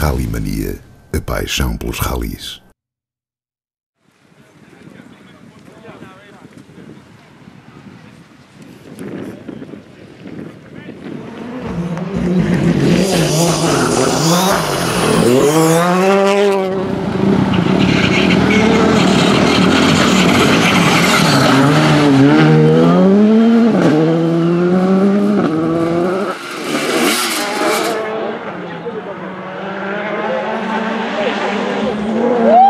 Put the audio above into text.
Rally Mania, a paixão pelos rallies. Woo!